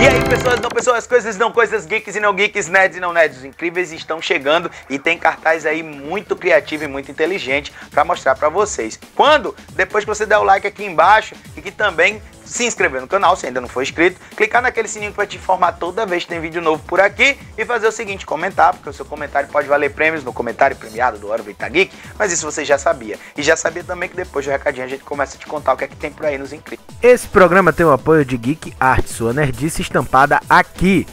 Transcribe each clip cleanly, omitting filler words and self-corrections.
E aí, pessoas, coisas geeks e não geeks, nerds e não nerds, os incríveis estão chegando e tem cartaz aí muito criativo e muito inteligente para mostrar para vocês. Quando? Depois que você der o like aqui embaixo e que também se inscrever no canal, se ainda não for inscrito, clicar naquele sininho que vai te informar toda vez que tem vídeo novo por aqui e fazer o seguinte, comentar, porque o seu comentário pode valer prêmios no comentário premiado do Órbita Geek, mas isso você já sabia. E já sabia também que depois do recadinho a gente começa a te contar o que é que tem por aí nos incríveis. Esse programa tem o apoio de Geek Arts, sua nerdice estampada aqui.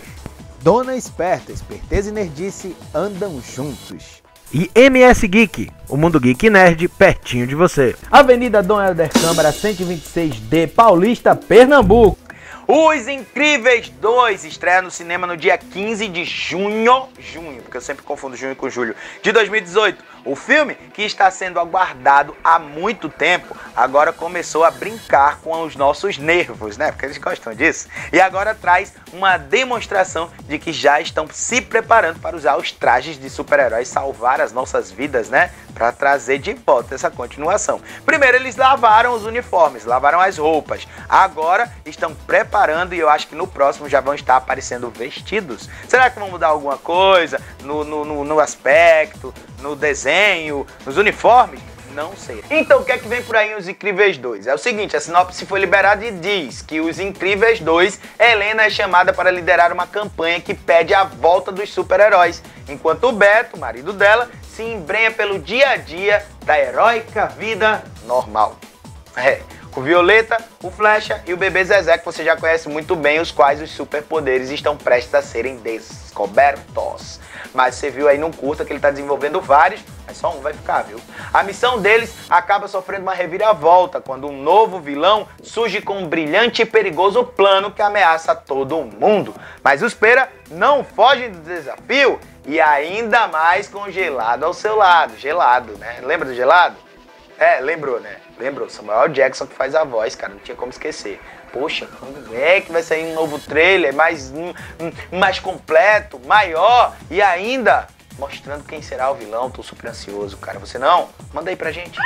Dona Esperta, esperteza e nerdice andam juntos. E MS Geek, o mundo geek nerd pertinho de você. Avenida Dom Helder Câmara, 126D, Paulista, Pernambuco. Os Incríveis 2 estreia no cinema no dia 15 de junho, porque eu sempre confundo junho com julho, de 2018. O filme, que está sendo aguardado há muito tempo, agora começou a brincar com os nossos nervos, né? Porque eles gostam disso. E agora traz uma demonstração de que já estão se preparando para usar os trajes de super-heróis, salvar as nossas vidas, né? Para trazer de volta essa continuação. Primeiro eles lavaram os uniformes, lavaram as roupas. Agora estão preparando e eu acho que no próximo já vão estar aparecendo vestidos. Será que vão mudar alguma coisa no aspecto, no desenho, nos uniformes? Não sei. Então, o que é que vem por aí em Os Incríveis 2? É o seguinte, a sinopse foi liberada e diz que Os Incríveis 2, Helena é chamada para liderar uma campanha que pede a volta dos super-heróis, enquanto o Beto, marido dela, se embrenha pelo dia a dia da heróica vida normal. É. O Violeta, o Flecha e o Bebê Zezé, que você já conhece muito bem, os quais os superpoderes estão prestes a serem descobertos. Mas você viu aí num curta que ele está desenvolvendo vários, mas só um vai ficar, viu? A missão deles acaba sofrendo uma reviravolta, quando um novo vilão surge com um brilhante e perigoso plano que ameaça todo mundo. Mas os pera não fogem do desafio e ainda mais com gelado ao seu lado. Gelado, né? Lembra do gelado? É, lembrou, né? Lembrou, Samuel Jackson que faz a voz, cara, não tinha como esquecer. Poxa, quando é que vai sair um novo trailer, mais completo, maior e ainda mostrando quem será o vilão? Tô super ansioso, cara. Você não? Manda aí pra gente.